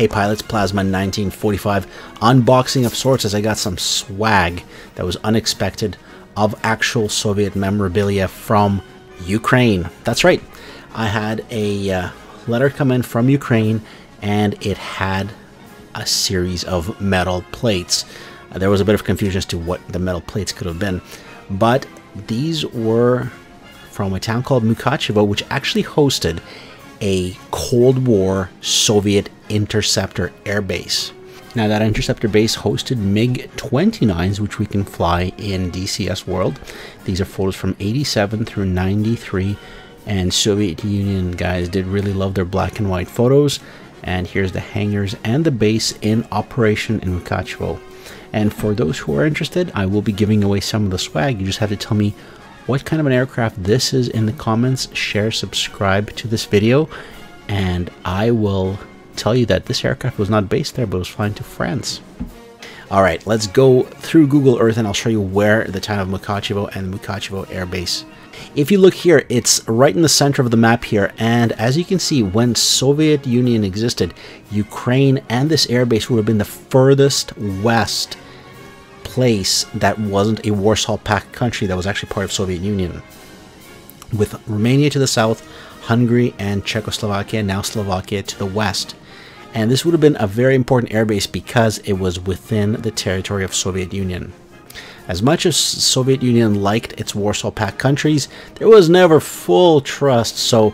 Hey pilots, Plasma 1945 unboxing of sorts, as I got some swag that was unexpected of actual Soviet memorabilia from Ukraine. That's right, I had a letter come in from Ukraine, and it had a series of metal plates. There was a bit of confusion as to what the metal plates could have been, but these were from a town called Mukachevo, which actually hosted a Cold War Soviet interceptor airbase. Now, that interceptor base hosted MiG-29s, which we can fly in DCS World. These are photos from 87 through 93, and Soviet Union guys did really love their black and white photos. And here's the hangars and the base in operation in Mukachevo. And for those who are interested, I will be giving away some of the swag. You just have to tell me what kind of an aircraft this is in the comments. Share, subscribe to this video, and I will tell you that this aircraft was not based there, but was flying to France. All right, let's go through Google Earth, and I'll show you where the town of Mukachevo and Mukachevo Air Base. If you look here, it's right in the center of the map here, and as you can see, when Soviet Union existed, Ukraine and this airbase would have been the furthest west place that wasn't a Warsaw Pact country that was actually part of Soviet Union, with Romania to the south, Hungary and Czechoslovakia, now Slovakia, to the west. And this would have been a very important airbase because it was within the territory of Soviet Union. As much as Soviet Union liked its Warsaw Pact countries, there was never full trust, so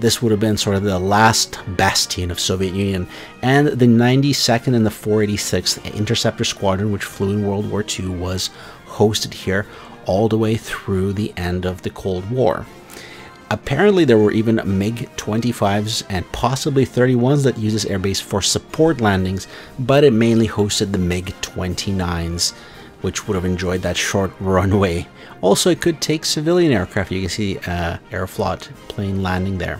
this would have been sort of the last bastion of Soviet Union. And the 92nd and the 486th Interceptor Squadron, which flew in World War II, was hosted here all the way through the end of the Cold War. Apparently, there were even MiG-25s and possibly 31s that used this airbase for support landings, but it mainly hosted the MiG-29s, which would have enjoyed that short runway. Also, it could take civilian aircraft. You can see Aeroflot plane landing there.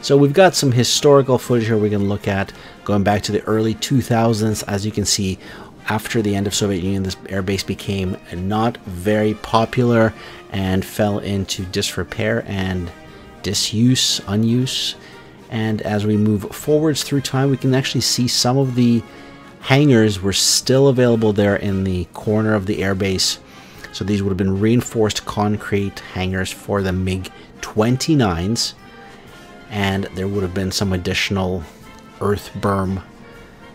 So we've got some historical footage here we can look at, going back to the early 2000s. As you can see, after the end of Soviet Union, this airbase became not very popular and fell into disrepair and disuse, unuse. And as we move forwards through time, we can actually see some of the hangars were still available there in the corner of the airbase. So these would have been reinforced concrete hangars for the MiG-29s, and there would have been some additional earth berm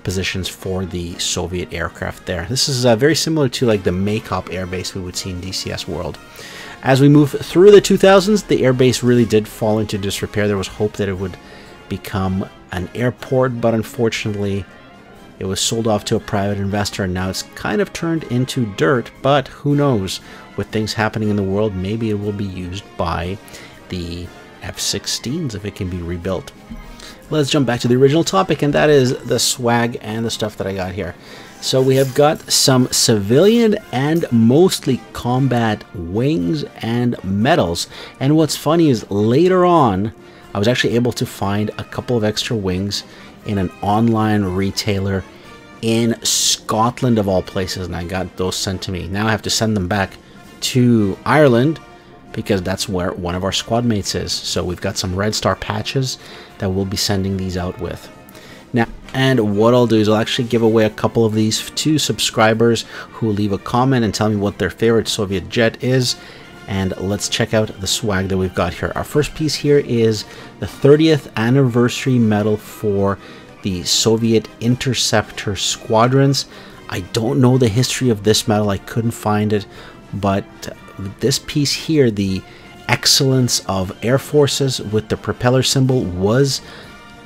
positions for the Soviet aircraft there. This is very similar to like the Maykop airbase we would see in DCS World. As we move through the 2000s, the airbase really did fall into disrepair. There was hope that it would become an airport, but unfortunately it was sold off to a private investor, and now it's kind of turned into dirt, but who knows? With things happening in the world, maybe it will be used by the F-16s if it can be rebuilt. Let's jump back to the original topic, and that is the swag and the stuff that I got here. So we have got some civilian and mostly combat wings and medals. And what's funny is later on, I was actually able to find a couple of extra wings in an online retailer in Scotland of all places, and I got those sent to me. Now I have to send them back to Ireland, because that's where one of our squad mates is. So we've got some Red Star patches that we'll be sending these out with. Now, and what I'll do is I'll actually give away a couple of these to subscribers who leave a comment and tell me what their favorite Soviet jet is. And let's check out the swag that we've got here. Our first piece here is the 30th anniversary medal for the Soviet Interceptor Squadrons. I don't know the history of this medal, I couldn't find it, but this piece here, the excellence of air forces with the propeller symbol, was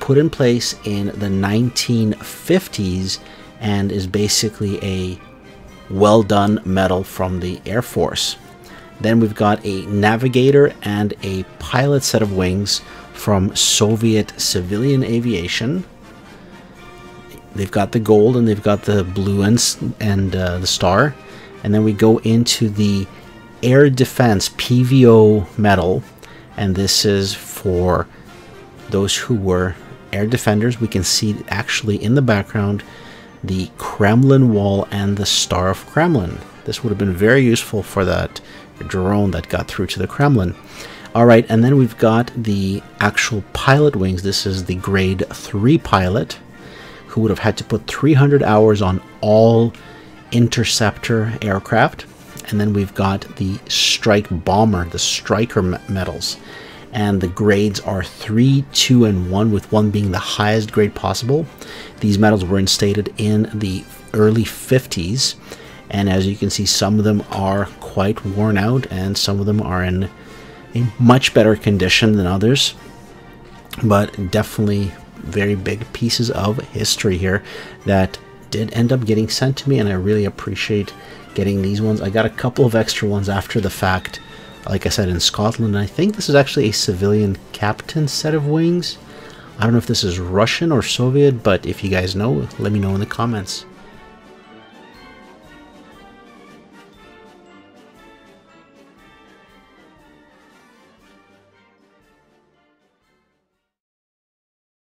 put in place in the 1950s and is basically a well done medal from the Air Force. Then we've got a navigator and a pilot set of wings from Soviet civilian aviation. They've got the gold and they've got the blue and the star. And then we go into the air defense PVO medal, and this is for those who were air defenders. We can see actually in the background the Kremlin wall and the Star of Kremlin. This would have been very useful for that drone that got through to the Kremlin. All right, and then we've got the actual pilot wings. This is the grade 3 pilot. who would have had to put 300 hours on all interceptor aircraft. And then we've got the strike bomber, the striker medals. And the grades are 3, 2, and 1, with 1 being the highest grade possible. These medals were instated in the early 50s. And as you can see, some of them are quite worn out and some of them are in a much better condition than others. But definitely very big pieces of history here that did end up getting sent to me, and I really appreciate getting these ones. I got a couple of extra ones after the fact, like I said, in Scotland. And I think this is actually a civilian captain set of wings. I don't know if this is Russian or Soviet, but if you guys know, let me know in the comments.